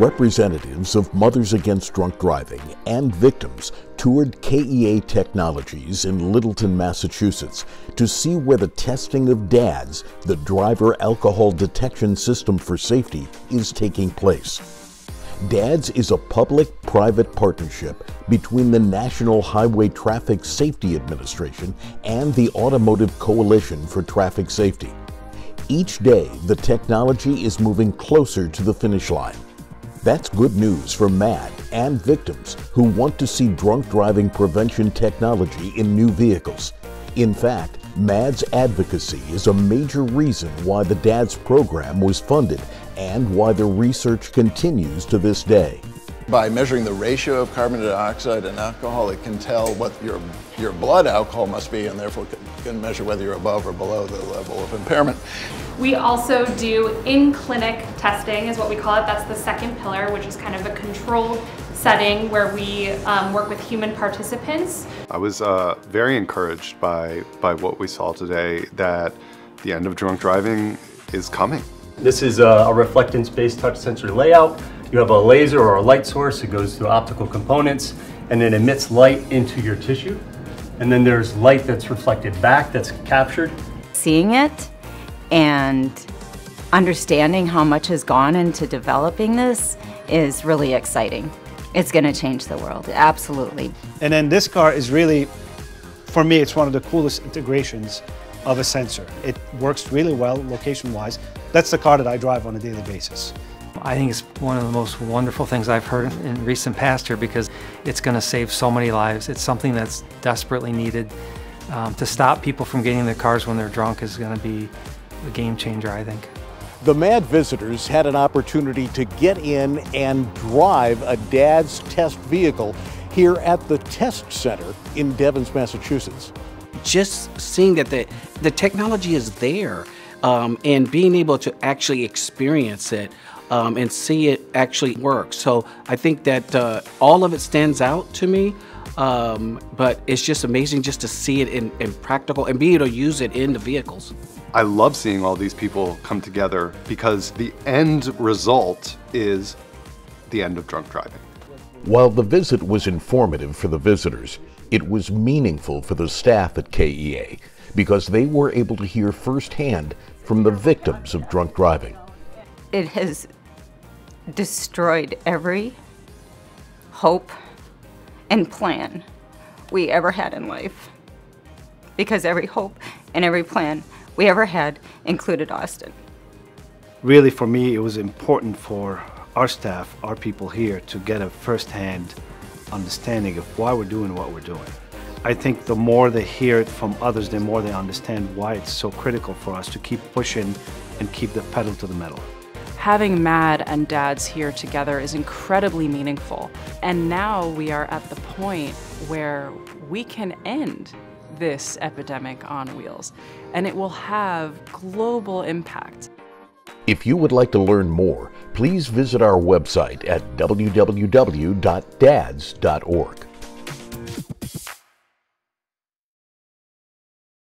Representatives of Mothers Against Drunk Driving and victims toured KEA Technologies in Littleton, Massachusetts to see where the testing of DADS, the Driver Alcohol Detection System for Safety, is taking place. DADS is a public-private partnership between the National Highway Traffic Safety Administration and the Automotive Coalition for Traffic Safety. Each day, the technology is moving closer to the finish line. That's good news for MAD and victims who want to see drunk driving prevention technology in new vehicles. In fact, MAD's advocacy is a major reason why the DADS program was funded and why the research continues to this day. By measuring the ratio of carbon dioxide and alcohol, it can tell what your blood alcohol must be, and therefore can measure whether you're above or below the level of impairment. We also do in-clinic testing is what we call it. That's the second pillar, which is kind of a controlled setting where we work with human participants. I was very encouraged by what we saw today, that the end of drunk driving is coming. This is a reflectance-based touch sensor layout. You have a laser or a light source that goes through optical components and then emits light into your tissue. And then there's light that's reflected back, that's captured. Seeing it and understanding how much has gone into developing this is really exciting. It's going to change the world, absolutely. And then this car is really, for me, it's one of the coolest integrations of a sensor. It works really well location-wise. That's the car that I drive on a daily basis. I think it's one of the most wonderful things I've heard in recent past here, because it's going to save so many lives. It's something that's desperately needed. To stop people from getting in their cars when they're drunk is going to be a game changer, I think. The MAD visitors had an opportunity to get in and drive a DADS test vehicle here at the test center in Devens, Massachusetts. Just seeing that the technology is there and being able to actually experience it and see it actually work. So I think that all of it stands out to me, but it's just amazing just to see it in practical and be able to use it in the vehicles. I love seeing all these people come together, because the end result is the end of drunk driving. While the visit was informative for the visitors, it was meaningful for the staff at KEA, because they were able to hear firsthand from the victims of drunk driving. It has destroyed every hope and plan we ever had in life, because every hope and every plan we ever had included Austin. Really, for me, it was important for our staff, our people here, to get a firsthand understanding of why we're doing what we're doing. I think the more they hear it from others, the more they understand why it's so critical for us to keep pushing and keep the pedal to the metal. Having MAD and DADS here together is incredibly meaningful. And now we are at the point where we can end this epidemic on wheels, and it will have global impact. If you would like to learn more, please visit our website at www.dads.org.